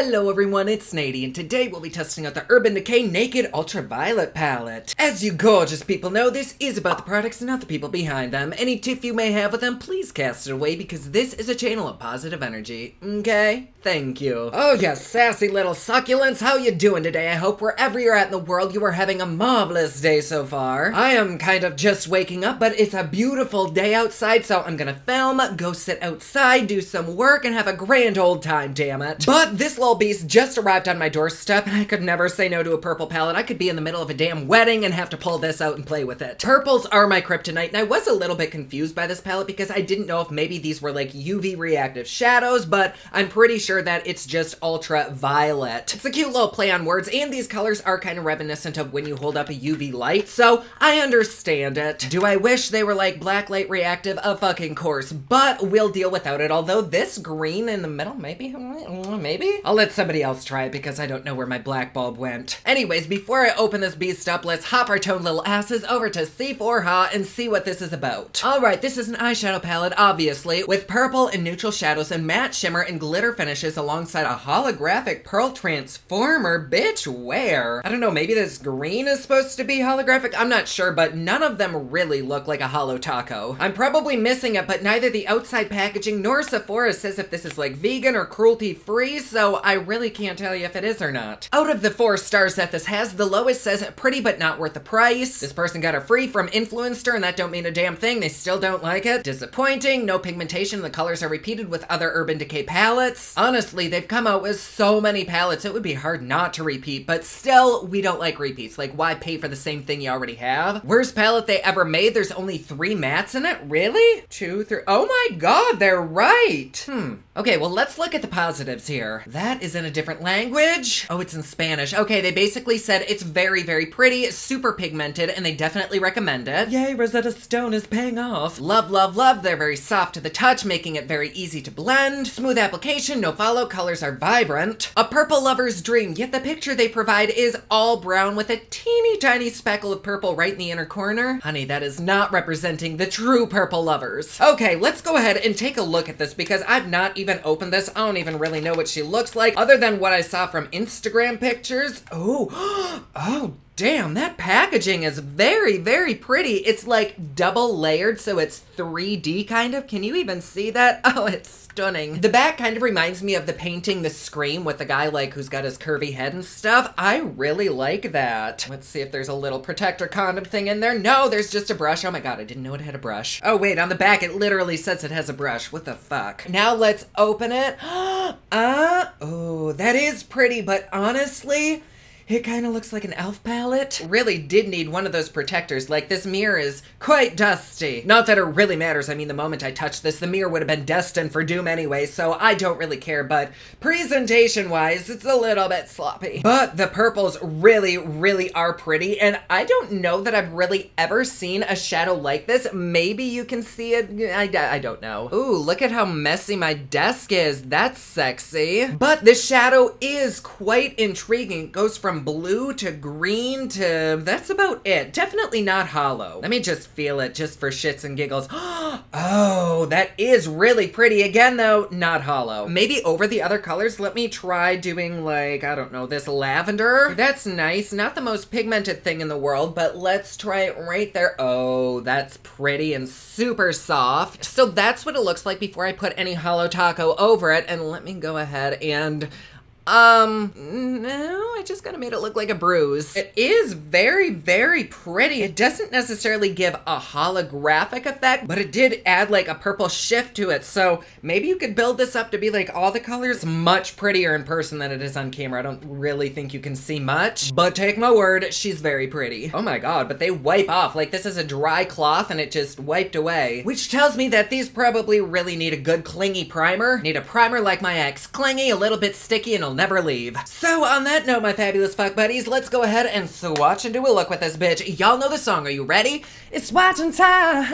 Hello everyone, it's Nadi, and today we'll be testing out the Urban Decay Naked Ultra Violet Palette. As you gorgeous people know, this is about the products and not the people behind them. Any tiff you may have with them, please cast it away because this is a channel of positive energy. Okay? Thank you. Oh you sassy little succulents, how you doing today? I hope wherever you're at in the world you are having a marvelous day so far. I am kind of just waking up, but it's a beautiful day outside, so I'm gonna film, go sit outside, do some work, and have a grand old time, damn it. But this little beast just arrived on my doorstep, and I could never say no to a purple palette. I could be in the middle of a damn wedding and have to pull this out and play with it. Purples are my kryptonite, and I was a little bit confused by this palette because I didn't know if maybe these were like UV reactive shadows, but I'm pretty sure that it's just ultra violet. It's a cute little play on words, and these colors are kind of reminiscent of when you hold up a UV light, so I understand it. Do I wish they were like black light reactive? Of fucking course, but we'll deal without it, although this green in the middle, maybe? I'll let somebody else try it because I don't know where my black bulb went. Anyways, before I open this beast up, let's hop our toned little asses over to C4Ha and see what this is about. Alright, this is an eyeshadow palette, obviously, with purple and neutral shadows and matte shimmer and glitter finishes alongside a holographic pearl transformer. Bitch, where? I don't know, maybe this green is supposed to be holographic? I'm not sure, but none of them really look like a Holo Taco. I'm probably missing it, but neither the outside packaging nor Sephora says if this is like vegan or cruelty-free, so I really can't tell you if it is or not. Out of the 4 stars that this has, the lowest says pretty but not worth the price. This person got it free from Influenster, and that don't mean a damn thing. They still don't like it. Disappointing. No pigmentation. The colors are repeated with other Urban Decay palettes. Honestly, they've come out with so many palettes, it would be hard not to repeat, but still, we don't like repeats. Like, why pay for the same thing you already have? Worst palette they ever made. There's only 3 mattes in it? Really? 2, 3... Oh my god, they're right! Okay, well, let's look at the positives here. That is in a different language. Oh, it's in Spanish. Okay, they basically said it's very, very pretty, super pigmented, and they definitely recommend it. Yay, Rosetta Stone is paying off. Love, love, love. They're very soft to the touch, making it very easy to blend. Smooth application, no follow. Colors are vibrant. A purple lover's dream, yet the picture they provide is all brown with a teeny tiny speckle of purple right in the inner corner. Honey, that is not representing the true purple lovers. Okay, let's go ahead and take a look at this because I've not even opened this. I don't even really know what she looks like other than what I saw from Instagram pictures. Oh, damn, that packaging is very, very pretty. It's like double layered, so it's 3D kind of. Can you even see that? Oh, it's stunning. The back kind of reminds me of the painting The Scream with the guy like who's got his curvy head and stuff. I really like that. Let's see if there's a little protector condom thing in there. No, there's just a brush. Oh my god, I didn't know it had a brush. Oh wait, on the back it literally says it has a brush. What the fuck? Now let's open it. Oh, that is pretty, but honestly, it kind of looks like an elf palette. Really did need one of those protectors. Like, this mirror is quite dusty. Not that it really matters. I mean, the moment I touched this, the mirror would have been destined for doom anyway, so I don't really care, but presentation-wise, it's a little bit sloppy. But the purples really, really are pretty, and I don't know that I've really ever seen a shadow like this. Maybe you can see it. I don't know. Ooh, look at how messy my desk is. That's sexy. But the shadow is quite intriguing. It goes from blue to green to... that's about it. Definitely not hollow. Let me just feel it just for shits and giggles. Oh, that is really pretty. Again, though, not hollow. Maybe over the other colors, let me try doing like, I don't know, this lavender. That's nice. Not the most pigmented thing in the world, but let's try it right there. Oh, that's pretty and super soft. So that's what it looks like before I put any Holo Taco over it. And let me go ahead and... no, I just kind of made it look like a bruise. It is very, very pretty. It doesn't necessarily give a holographic effect, but it did add like a purple shift to it. So maybe you could build this up to be like all the colors. Much prettier in person than it is on camera. I don't really think you can see much, but take my word, she's very pretty. Oh my God, but they wipe off. Like this is a dry cloth and it just wiped away, which tells me that these probably really need a good clingy primer. Need a primer like my ex. Clingy, a little bit sticky, and never leave. So on that note, my fabulous fuck buddies, let's go ahead and swatch and do a look with this bitch. Y'all know the song. Are you ready? It's swatching time.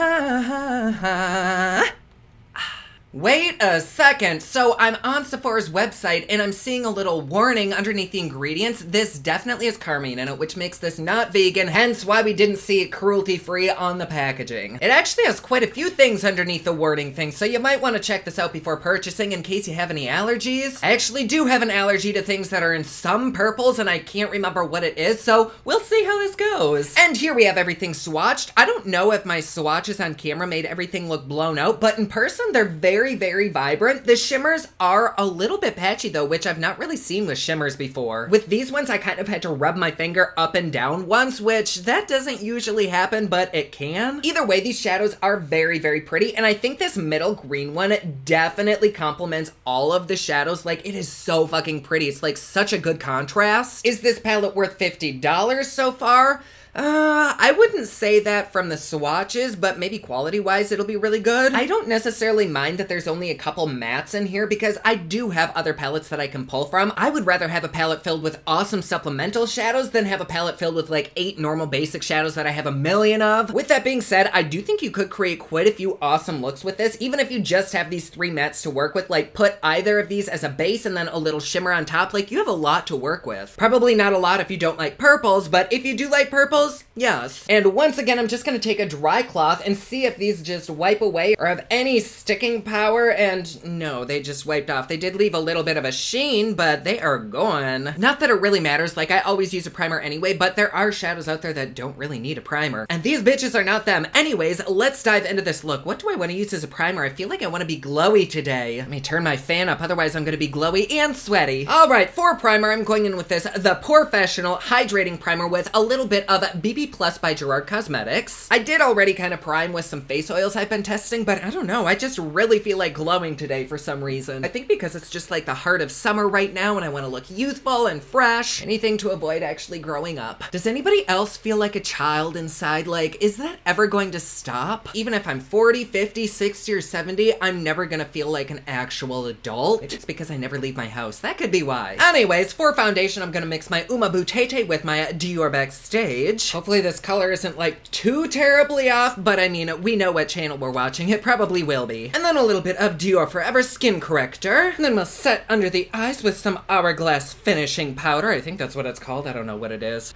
Wait a second. So I'm on Sephora's website and I'm seeing a little warning underneath the ingredients. This definitely has carmine in it, which makes this not vegan, hence why we didn't see it cruelty-free on the packaging. It actually has quite a few things underneath the wording thing, so you might want to check this out before purchasing in case you have any allergies. I actually do have an allergy to things that are in some purples and I can't remember what it is, so we'll see how this goes. And here we have everything swatched. I don't know if my swatches on camera made everything look blown out, but in person they're very vibrant. The shimmers are a little bit patchy though, which I've not really seen with shimmers before. With these ones, I kind of had to rub my finger up and down once, which that doesn't usually happen, but it can. Either way, these shadows are very pretty, and I think this middle green one definitely complements all of the shadows. Like, it is so fucking pretty. It's like such a good contrast. Is this palette worth $50 so far? I wouldn't say that from the swatches, but maybe quality-wise it'll be really good. I don't necessarily mind that there's only a couple mattes in here because I do have other palettes that I can pull from. I would rather have a palette filled with awesome supplemental shadows than have a palette filled with like 8 normal basic shadows that I have a million of. With that being said, I do think you could create quite a few awesome looks with this, even if you just have these 3 mattes to work with. Like, put either of these as a base and then a little shimmer on top. Like, you have a lot to work with. Probably not a lot if you don't like purples, but if you do like purples, yes. And once again, I'm just gonna take a dry cloth and see if these just wipe away or have any sticking power. And no, they just wiped off. They did leave a little bit of a sheen, but they are gone. Not that it really matters, like I always use a primer anyway, but there are shadows out there that don't really need a primer. And these bitches are not them. Anyways, let's dive into this look. What do I wanna use as a primer? I feel like I wanna be glowy today. Let me turn my fan up, otherwise I'm gonna be glowy and sweaty. All right, for primer, I'm going in with this, the Porefessional Hydrating Primer with a little bit of BB Plus by Gerard Cosmetics. I did already kind of prime with some face oils I've been testing, but I don't know, I just really feel like glowing today for some reason. I think because it's just like the heart of summer right now and I want to look youthful and fresh. Anything to avoid actually growing up. Does anybody else feel like a child inside? Like, is that ever going to stop? Even if I'm 40, 50, 60, or 70, I'm never gonna feel like an actual adult. It's because I never leave my house. That could be why. Anyways, for foundation, I'm gonna mix my Uma Butete with my Dior Backstage. Hopefully this color isn't like too terribly off, but I mean, we know what channel we're watching. It probably will be. And then a little bit of Dior Forever Skin Corrector. And then we'll set under the eyes with some Hourglass Finishing Powder. I think that's what it's called. I don't know what it is.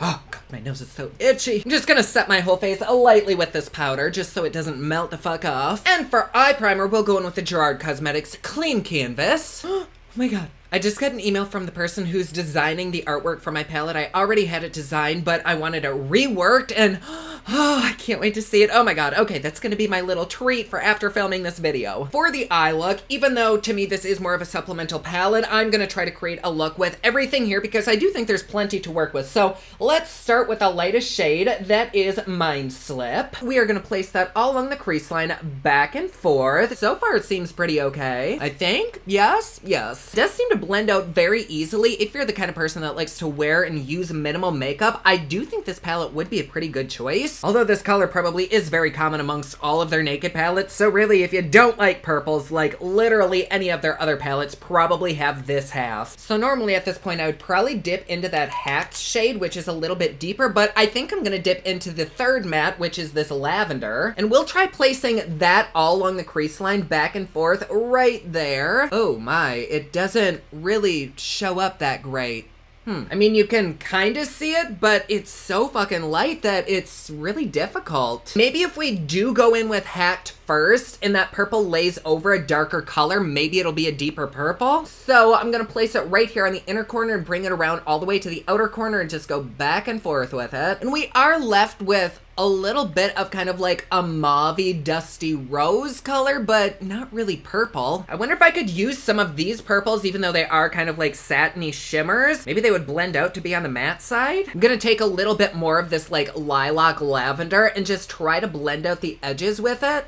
Oh God, my nose is so itchy. I'm just gonna set my whole face lightly with this powder just so it doesn't melt the fuck off. And for eye primer, we'll go in with the Gerard Cosmetics Clean Canvas. Oh my God. I just got an email from the person who's designing the artwork for my palette. I already had it designed, but I wanted it reworked, and oh, I can't wait to see it. Oh my God. Okay, that's gonna be my little treat for after filming this video. For the eye look, even though to me this is more of a supplemental palette, I'm gonna try to create a look with everything here because I do think there's plenty to work with. So let's start with the lightest shade. That is Mind Slip. We are gonna place that all along the crease line back and forth. So far it seems pretty okay, I think. Yes, yes. It does seem to blend out very easily. If you're the kind of person that likes to wear and use minimal makeup, I do think this palette would be a pretty good choice. Although this color probably is very common amongst all of their naked palettes, so really if you don't like purples, like literally any of their other palettes probably have this half. So normally at this point I would probably dip into that Hacked shade, which is a little bit deeper, but I think I'm gonna dip into the third matte, which is this Lavender, and we'll try placing that all along the crease line back and forth right there. Oh my, it doesn't really show up that great. I mean, you can kind of see it, but it's so fucking light that it's really difficult. Maybe if we do go in with Hacked first and that purple lays over a darker color, maybe it'll be a deeper purple. So I'm gonna place it right here on the inner corner and bring it around all the way to the outer corner and just go back and forth with it. And we are left with a little bit of kind of like a mauve-y, dusty rose color, but not really purple. I wonder if I could use some of these purples, even though they are kind of like satiny shimmers. Maybe they would blend out to be on the matte side. I'm gonna take a little bit more of this like lilac lavender and just try to blend out the edges with it.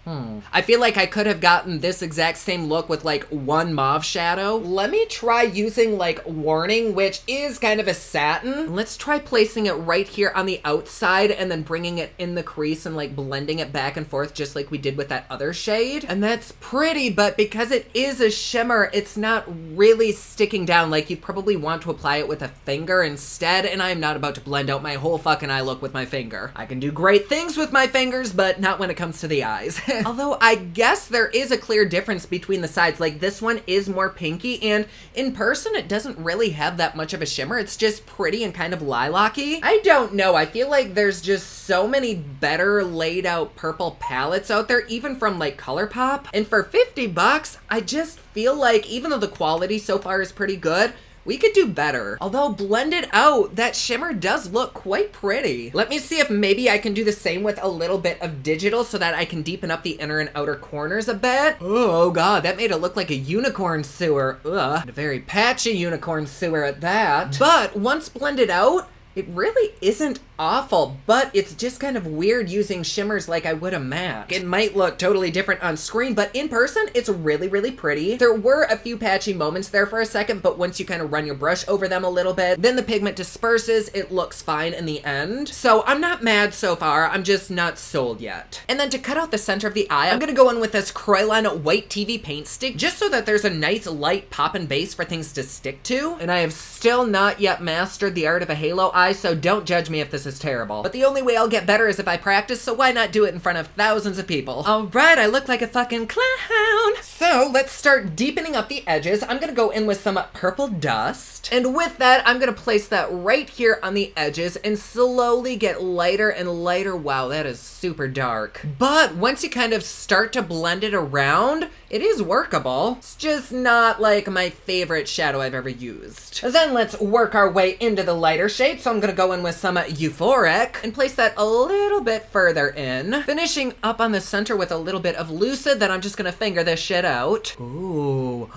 I feel like I could have gotten this exact same look with like one mauve shadow. Let me try using like Warning, which is kind of a satin. Let's try placing it right here on the outside and then bringing it in the crease and like blending it back and forth just like we did with that other shade. And that's pretty, but because it is a shimmer, it's not really sticking down. Like, you probably want to apply it with a finger instead, and I'm not about to blend out my whole fucking eye look with my finger. I can do great things with my fingers, but not when it comes to the eyes. Although Although I guess there is a clear difference between the sides. Like this one is more pinky, and in person it doesn't really have that much of a shimmer. It's just pretty and kind of lilac-y. I don't know. I feel like there's just so many better laid out purple palettes out there, even from like ColourPop. And for $50, I just feel like even though the quality so far is pretty good, we could do better. Although blended out, that shimmer does look quite pretty. Let me see if maybe I can do the same with a little bit of digital so that I can deepen up the inner and outer corners a bit. Oh God, that made it look like a unicorn sewer. Ugh, a very patchy unicorn sewer at that. But once blended out, it really isn't awful, but it's just kind of weird using shimmers like I would a matte. It might look totally different on screen, but in person, it's really, really pretty. There were a few patchy moments there for a second, but once you kind of run your brush over them a little bit, then the pigment disperses, it looks fine in the end. So I'm not mad so far, I'm just not sold yet. And then to cut out the center of the eye, I'm gonna go in with this Krylon White TV paint stick, just so that there's a nice light pop and base for things to stick to. And I have still not yet mastered the art of a halo eye, so don't judge me if this is terrible. But the only way I'll get better is if I practice, so why not do it in front of thousands of people? All right, I look like a fucking clown. So let's start deepening up the edges. I'm gonna go in with some purple dust. And with that, I'm gonna place that right here on the edges and slowly get lighter and lighter. Wow, that is super dark. But once you kind of start to blend it around, it is workable. It's just not like my favorite shadow I've ever used. Then let's work our way into the lighter shade. So I'm gonna go in with some Euphoric and place that a little bit further in. Finishing up on the center with a little bit of Lucid, then I'm just gonna finger this shit out. Ooh.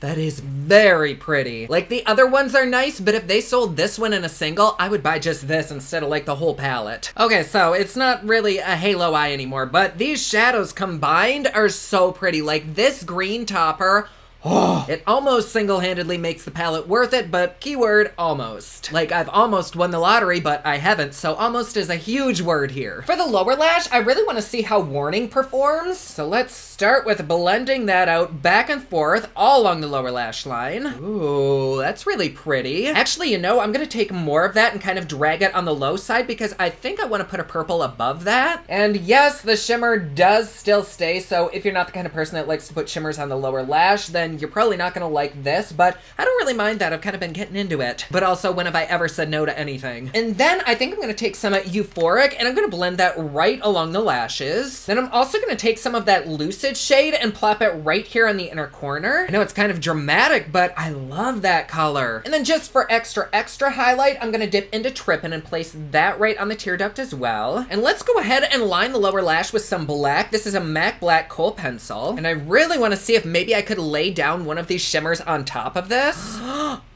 That is very pretty. Like the other ones are nice, but if they sold this one in a single, I would buy just this instead of like the whole palette. Okay, so it's not really a halo eye anymore, but these shadows combined are so pretty. Like this green topper, oh, it almost single-handedly makes the palette worth it, but keyword, almost. Like, I've almost won the lottery, but I haven't, so almost is a huge word here. For the lower lash, I really want to see how Warning performs. So let's start with blending that out back and forth all along the lower lash line. Ooh, that's really pretty. Actually, you know, I'm gonna take more of that and kind of drag it on the low side because I think I want to put a purple above that. And yes, the shimmer does still stay, so if you're not the kind of person that likes to put shimmers on the lower lash, then you're probably not gonna like this, but I don't really mind that. I've kind of been getting into it. But also, when have I ever said no to anything? And then I think I'm gonna take some Euphoric and I'm gonna blend that right along the lashes. Then I'm also gonna take some of that Lucid shade and plop it right here on the inner corner. I know it's kind of dramatic, but I love that color. And then just for extra, extra highlight, I'm gonna dip into Trypan and place that right on the tear duct as well. And let's go ahead and line the lower lash with some black. This is a MAC Black Kohl Pencil. And I really wanna see if maybe I could lay down one of these shimmers on top of this.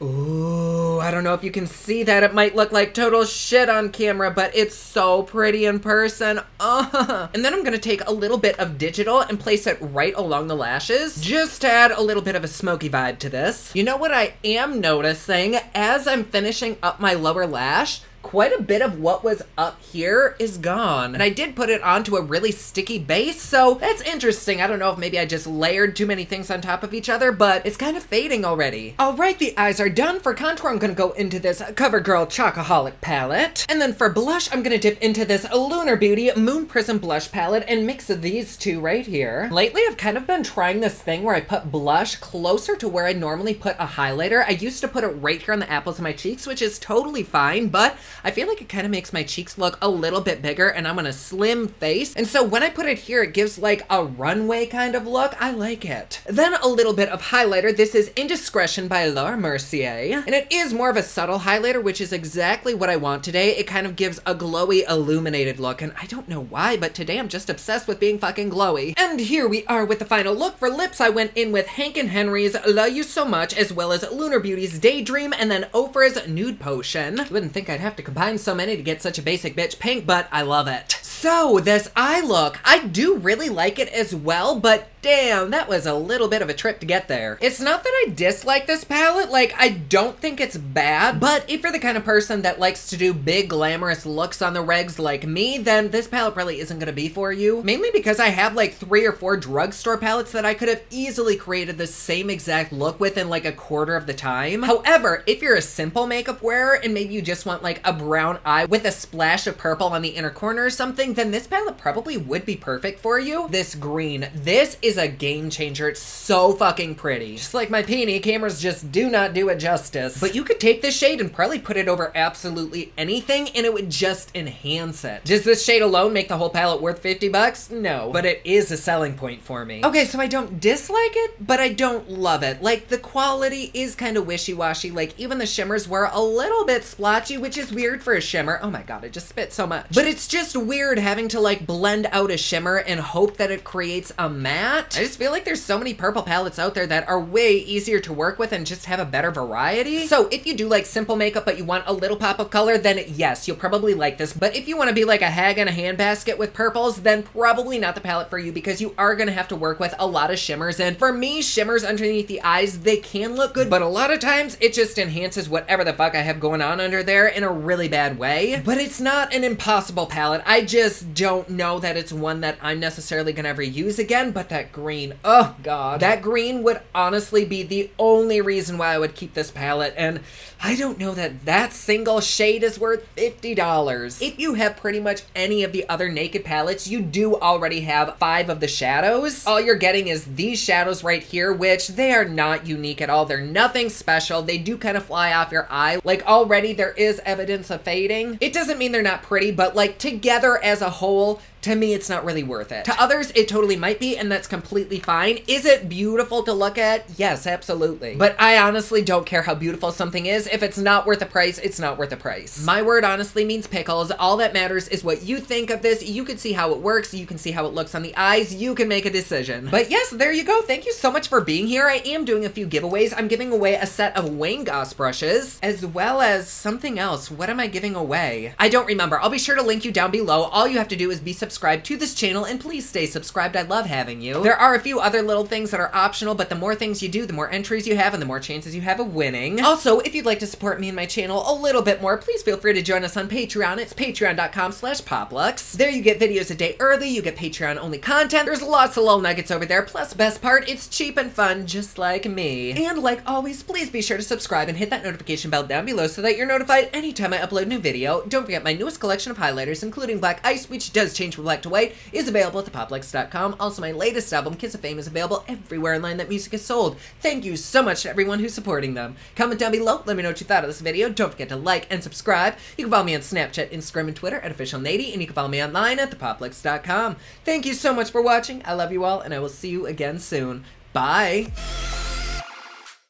Ooh, I don't know if you can see that. It might look like total shit on camera, but it's so pretty in person. And then I'm gonna take a little bit of digital and place it right along the lashes, just to add a little bit of a smoky vibe to this. You know what I am noticing as I'm finishing up my lower lash? Quite a bit of what was up here is gone. And I did put it onto a really sticky base, so that's interesting. I don't know if maybe I just layered too many things on top of each other, but it's kind of fading already. All right, the eyes are done. For contour, I'm gonna go into this CoverGirl Chocoholic Palette. And then for blush, I'm gonna dip into this Lunar Beauty Moon Prism Blush Palette and mix these two right here. Lately, I've kind of been trying this thing where I put blush closer to where I normally put a highlighter. I used to put it right here on the apples of my cheeks, which is totally fine, but I feel like it kind of makes my cheeks look a little bit bigger and I'm on a slim face. And so when I put it here, it gives like a runway kind of look. I like it. Then a little bit of highlighter. This is Indiscretion by Laura Mercier. And it is more of a subtle highlighter, which is exactly what I want today. It kind of gives a glowy, illuminated look. And I don't know why, but today I'm just obsessed with being fucking glowy. And here we are with the final look. For lips, I went in with Hank and Henry's Love You So Much, as well as Lunar Beauty's Daydream, and then Ofra's Nude Potion. You wouldn't think I'd have to combine so many to get such a basic bitch pink, but I love it. So this eye look, I do really like it as well, but damn, that was a little bit of a trip to get there. It's not that I dislike this palette, like, I don't think it's bad, but if you're the kind of person that likes to do big glamorous looks on the regs like me, then this palette probably isn't gonna be for you. Mainly because I have like 3 or 4 drugstore palettes that I could have easily created the same exact look with in like a quarter of the time. However, if you're a simple makeup wearer and maybe you just want like a brown eye with a splash of purple on the inner corner or something, then this palette probably would be perfect for you. This green, this is a game changer. It's so fucking pretty. Just like my peony, cameras just do not do it justice. But you could take this shade and probably put it over absolutely anything and it would just enhance it. Does this shade alone make the whole palette worth $50? No, but it is a selling point for me. Okay, so I don't dislike it, but I don't love it. Like, the quality is kind of wishy-washy. Like, even the shimmers were a little bit splotchy, which is weird for a shimmer. Oh my god, I just spit so much. But it's just weird having to like blend out a shimmer and hope that it creates a matte. I just feel like there's so many purple palettes out there that are way easier to work with and just have a better variety. So if you do like simple makeup but you want a little pop of color, then yes, you'll probably like this. But if you want to be like a hag in a handbasket with purples, then probably not the palette for you, because you are gonna have to work with a lot of shimmers. And for me, shimmers underneath the eyes, they can look good, but a lot of times it just enhances whatever the fuck I have going on under there in a really bad way. But it's not an impossible palette. I just don't know that it's one that I'm necessarily gonna ever use again. But that green, oh god, that green would honestly be the only reason why I would keep this palette, and I don't know that that single shade is worth $50. If you have pretty much any of the other Naked palettes, you do already have 5 of the shadows. All you're getting is these shadows right here, which they are not unique at all. They're nothing special. They do kind of fly off your eye. Like, already there is evidence of fading. It doesn't mean they're not pretty, but like together as a whole, to me, it's not really worth it. To others, it totally might be, and that's completely fine. Is it beautiful to look at? Yes, absolutely. But I honestly don't care how beautiful something is. If it's not worth the price, it's not worth the price. My word honestly means pickles. All that matters is what you think of this. You can see how it works. You can see how it looks on the eyes. You can make a decision. But yes, there you go. Thank you so much for being here. I am doing a few giveaways. I'm giving away a set of Wayne Goss brushes, as well as something else. What am I giving away? I don't remember. I'll be sure to link you down below. All you have to do is be subscribe to this channel, and please stay subscribed. I love having you. There are a few other little things that are optional, but the more things you do, the more entries you have and the more chances you have of winning. Also, if you'd like to support me and my channel a little bit more, please feel free to join us on Patreon. It's patreon.com/poplux. There you get videos a day early, you get Patreon only content, there's lots of little nuggets over there, plus best part, it's cheap and fun, just like me. And like always, please be sure to subscribe and hit that notification bell down below so that you're notified anytime I upload a new video. Don't forget my newest collection of highlighters, including Black Ice, which does change from black to white, is available at ThePopLuxe.com. Also, my latest album, Kiss of Fame, is available everywhere online that music is sold. Thank you so much to everyone who's supporting them. Comment down below, let me know what you thought of this video. Don't forget to like and subscribe. You can follow me on Snapchat, Instagram, and Twitter at OfficialNadi, and you can follow me online at ThePopLuxe.com. Thank you so much for watching. I love you all, and I will see you again soon. Bye!